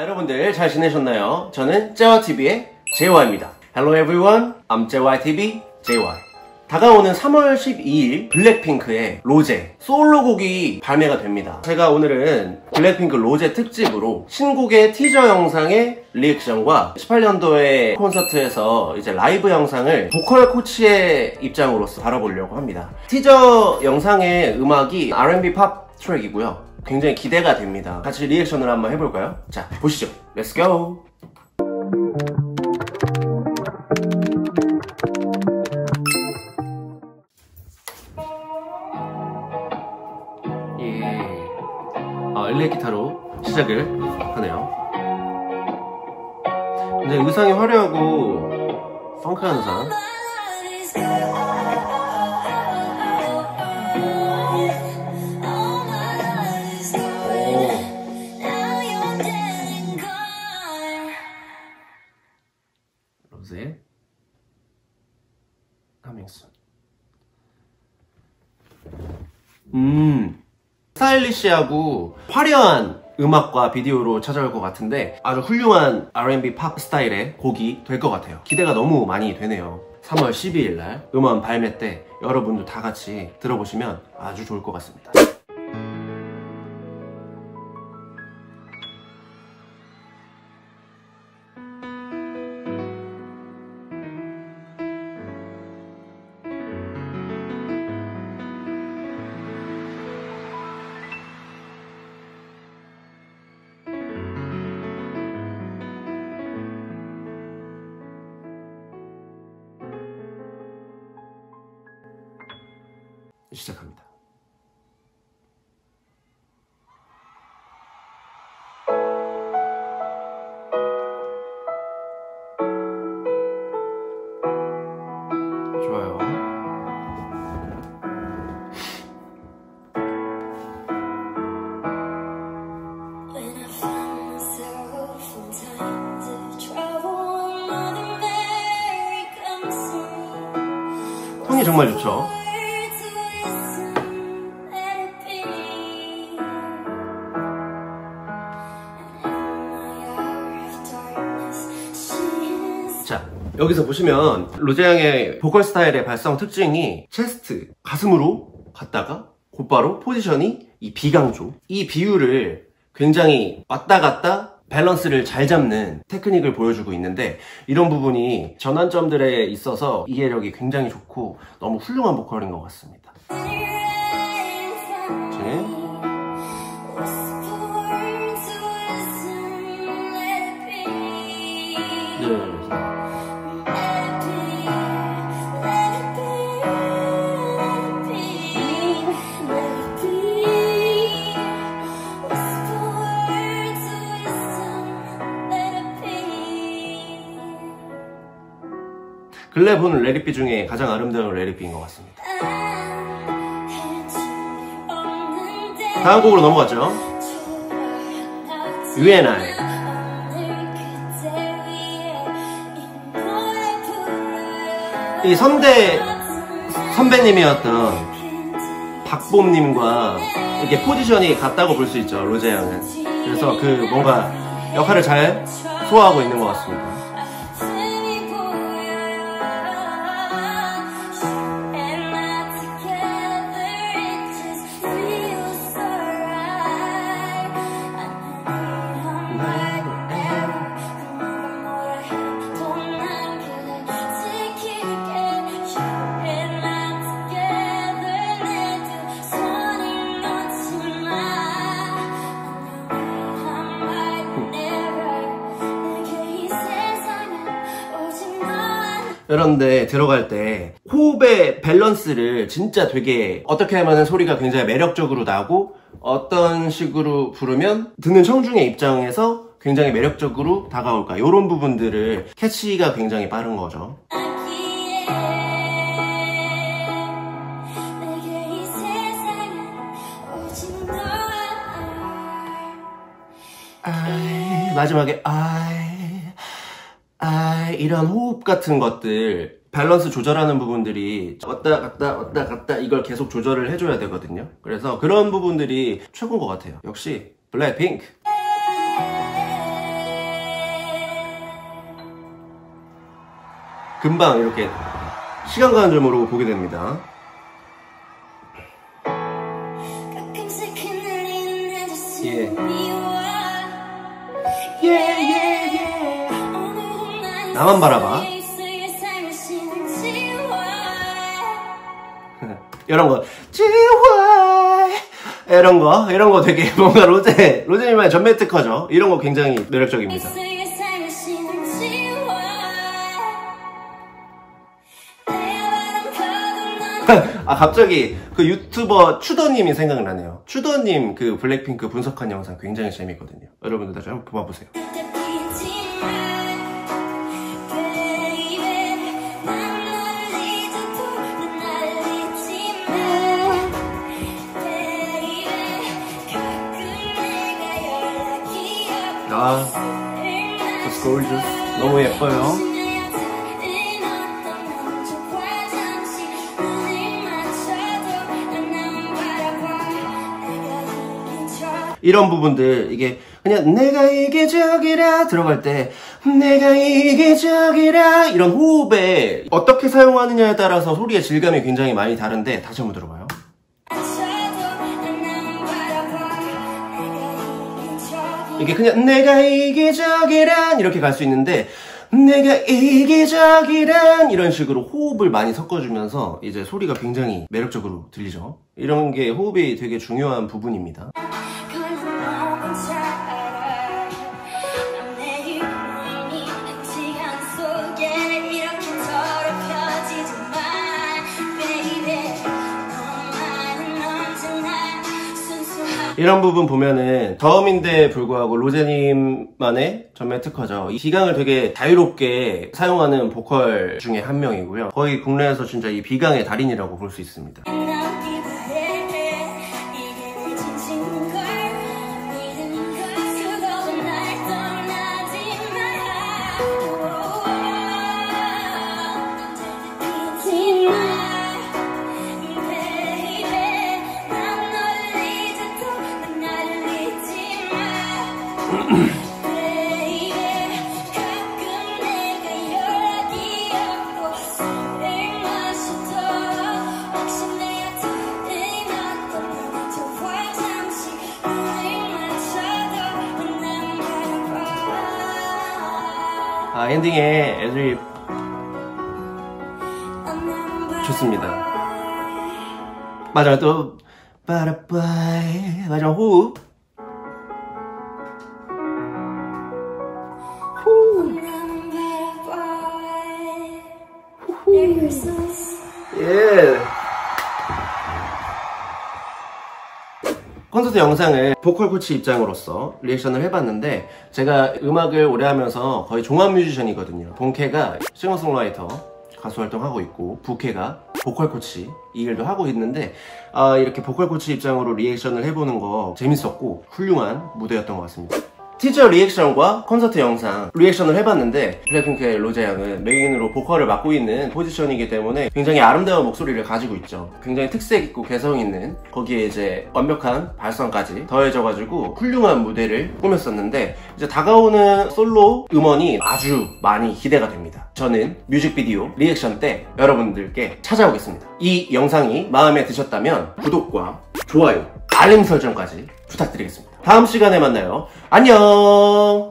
여러분들 잘 지내셨나요? 저는 JYTV의 JY입니다. Hello everyone, I'm JYTV JY. 다가오는 3월 12일 블랙핑크의 로제 솔로곡이 발매가 됩니다. 제가 오늘은 블랙핑크 로제 특집으로 신곡의 티저 영상의 리액션과 18년도의 콘서트에서 이제 라이브 영상을 보컬 코치의 입장으로서 다뤄보려고 합니다. 티저 영상의 음악이 R&B 팝 트랙이고요. 굉장히 기대가 됩니다. 같이 리액션을 한번 해볼까요? 자, 보시죠. Let's go! 엘렉 기타로 시작을 하네요. 근데 의상이 화려하고 펑크한 의상. 로제 하밍슨. 스타일리시하고 화려한 음악과 비디오로 찾아올 것 같은데 아주 훌륭한 R&B 팝 스타일의 곡이 될 것 같아요. 기대가 너무 많이 되네요. 3월 12일 날 음원 발매 때 여러분도 다 같이 들어보시면 아주 좋을 것 같습니다. 시작합니다. 좋아요. 톤이 정말 좋죠? 여기서 보시면 로제 양의 보컬 스타일의 발성 특징이 체스트, 가슴으로 갔다가 곧바로 포지션이 이 비강조, 이 비율을 굉장히 왔다 갔다 밸런스를 잘 잡는 테크닉을 보여주고 있는데, 이런 부분이 전환점들에 있어서 이해력이 굉장히 좋고 너무 훌륭한 보컬인 것 같습니다. 이렇게. 근래 본 레리비 중에 가장 아름다운 레리비인 것 같습니다. 다음 곡으로 넘어갔죠. You and I. 이 선배님이었던 박봄님과 이렇게 포지션이 같다고 볼 수 있죠, 로제 양은. 그래서 그 뭔가 역할을 잘 소화하고 있는 것 같습니다. 그런데 들어갈 때 호흡의 밸런스를 진짜 되게 어떻게 하면 소리가 굉장히 매력적으로 나고 어떤 식으로 부르면 듣는 청중의 입장에서 굉장히 매력적으로 다가올까, 이런 부분들을 캐치가 굉장히 빠른 거죠. 마지막에 이런 호흡 같은 것들, 밸런스 조절하는 부분들이 왔다 갔다 왔다 갔다 이걸 계속 조절을 해줘야 되거든요. 그래서 그런 부분들이 최고인 것 같아요. 역시 블랙핑크. 금방 이렇게 시간 가는 줄 모르고 보게 됩니다. 예. 예, 예, 예. 나만 바라봐. 이런 거. 이런 거 되게 뭔가 로제님만의 전매 특허죠. 이런 거 굉장히 매력적입니다. 아, 갑자기 그 유튜버 추더님이 생각나네요. 추더님 그 블랙핑크 분석한 영상 굉장히 재밌거든요. 여러분들 다시 한번 봐보세요. 아, just gorgeous. 너무 예뻐요. 이런 부분들, 이게 그냥 내가 이기적이라 들어갈 때 내가 이기적이라 이런 호흡에 어떻게 사용하느냐에 따라서 소리의 질감이 굉장히 많이 다른데 다시 한번 들어봐요. 이게 그냥 내가 이기적이란 이렇게 갈 수 있는데 내가 이기적이란 이런 식으로 호흡을 많이 섞어주면서 이제 소리가 굉장히 매력적으로 들리죠. 이런 게 호흡이 되게 중요한 부분입니다. 이런 부분 보면은 저음인데 불구하고 로제님만의 전매 특허죠. 이 비강을 되게 자유롭게 사용하는 보컬 중에 한 명이고요. 거의 국내에서 진짜 이 비강의 달인이라고 볼 수 있습니다. 아, 엔딩에 애드립 좋습니다. 맞아요. 또 빠라빠이 맞아. 호흡 예. 콘서트 영상을 보컬 코치 입장으로서 리액션을 해봤는데 제가 음악을 오래 하면서 거의 종합 뮤지션이거든요. 동케가 싱어송라이터 가수 활동하고 있고 부케가 보컬 코치 이 일도 하고 있는데 아, 이렇게 보컬 코치 입장으로 리액션을 해보는 거 재밌었고 훌륭한 무대였던 것 같습니다. 티저 리액션과 콘서트 영상 리액션을 해봤는데 블랙핑크의 로제 양은 메인으로 보컬을 맡고 있는 포지션이기 때문에 굉장히 아름다운 목소리를 가지고 있죠. 굉장히 특색 있고 개성 있는 거기에 이제 완벽한 발성까지 더해져가지고 훌륭한 무대를 꾸몄었는데 이제 다가오는 솔로 음원이 아주 많이 기대가 됩니다. 저는 뮤직비디오 리액션 때 여러분들께 찾아오겠습니다. 이 영상이 마음에 드셨다면 구독과 좋아요 알림 설정까지 부탁드리겠습니다. 다음 시간에 만나요. 안녕!